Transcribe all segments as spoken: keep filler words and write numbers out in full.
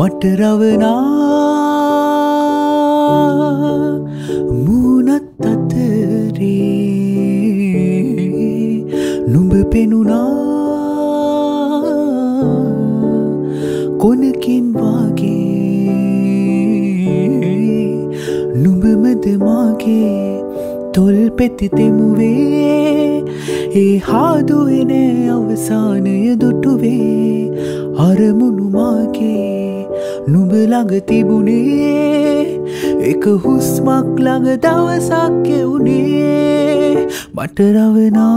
मट रवना मूनत्ततरे नुंब पेनुना कोनकिन वागे नुंब मद मागे तोल पेति तेमुवे ए हादुएने अवसाने दुटुवे अरमुनु मागे नुब लगती बुने एक हुस्मक लग दवसाके उने मट रवना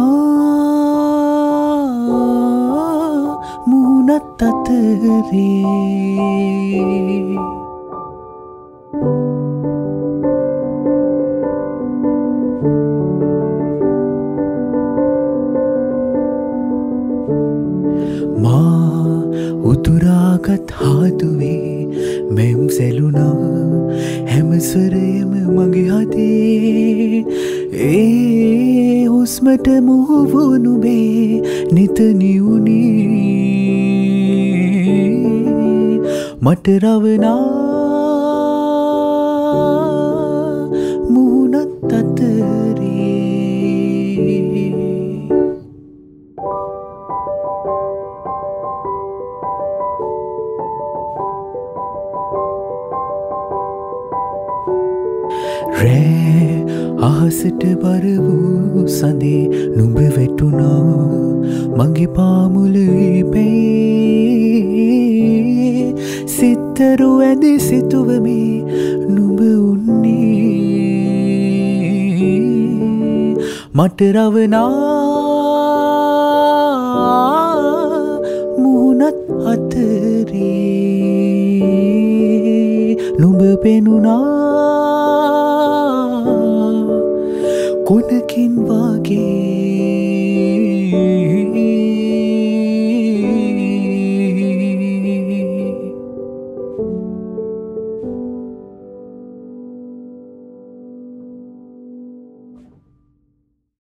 मूनत्ततरे माँ उतुरागत हाथुवे मेम सेलुना हेम स्वरयम मगे हाथे ए उस्मट मुहुवुनुबे नितनियुनी मट रवना मूनत्ततरे रे आहसट बरवू सदे नुब वेटुना मगे पामुल पे सितरू ऐदि सितुव में नुब उन्नी मट रवना मूनत्ततरे नुब पेनुना कोनकिन वागे।